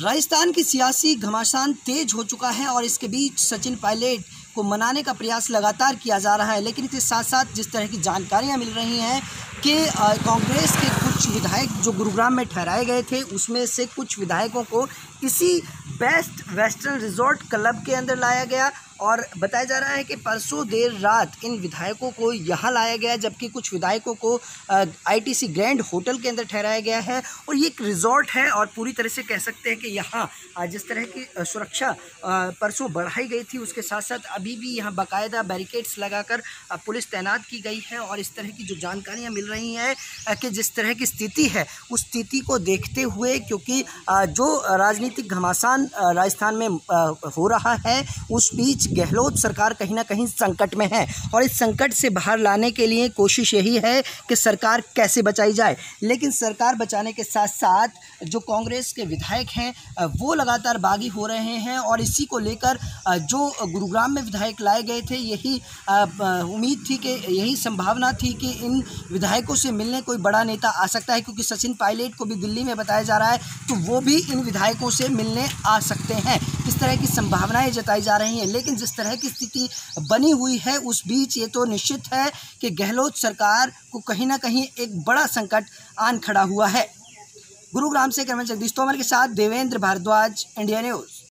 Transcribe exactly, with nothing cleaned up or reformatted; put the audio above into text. राजस्थान की सियासी घमासान तेज हो चुका है और इसके बीच सचिन पायलट को मनाने का प्रयास लगातार किया जा रहा है। लेकिन इसके साथ साथ जिस तरह की जानकारियां मिल रही हैं कि कांग्रेस के कुछ विधायक जो गुरुग्राम में ठहराए गए थे, उसमें से कुछ विधायकों को इसी बेस्ट वेस्टर्न रिजॉर्ट क्लब के अंदर लाया गया और बताया जा रहा है कि परसों देर रात इन विधायकों को यहाँ लाया गया, जबकि कुछ विधायकों को आईटीसी ग्रैंड होटल के अंदर ठहराया गया है। और ये एक रिजॉर्ट है और पूरी तरह से कह सकते हैं कि यहाँ जिस तरह की सुरक्षा परसों बढ़ाई गई थी, उसके साथ साथ अभी भी यहाँ बाकायदा बैरिकेड्स लगाकर पुलिस तैनात की गई है। और इस तरह की जो जानकारियाँ मिल रही हैं कि जिस तरह की स्थिति है, उस स्थिति को देखते हुए, क्योंकि जो राजनीतिक घमासान राजस्थान में हो रहा है, उस बीच गहलोत सरकार कहीं ना कहीं संकट में है और इस संकट से बाहर लाने के लिए कोशिश यही है कि सरकार कैसे बचाई जाए। लेकिन सरकार बचाने के साथ साथ जो कांग्रेस के विधायक हैं वो लगातार बागी हो रहे हैं और इसी को लेकर जो गुरुग्राम में विधायक लाए गए थे, यही उम्मीद थी कि यही संभावना थी कि इन विधायकों से मिलने कोई बड़ा नेता आ सकता है, क्योंकि सचिन पायलट को भी दिल्ली में बताया जा रहा है तो वो भी इन विधायकों से मिलने आ सकते हैं। इस तरह की संभावनाएं जताई जा रही हैं। लेकिन जिस तरह की स्थिति बनी हुई है, उस बीच ये तो निश्चित है कि गहलोत सरकार को कहीं ना कहीं एक बड़ा संकट आन खड़ा हुआ है। गुरुग्राम से करमल चंदी तोमर के साथ देवेंद्र भारद्वाज, इंडिया न्यूज।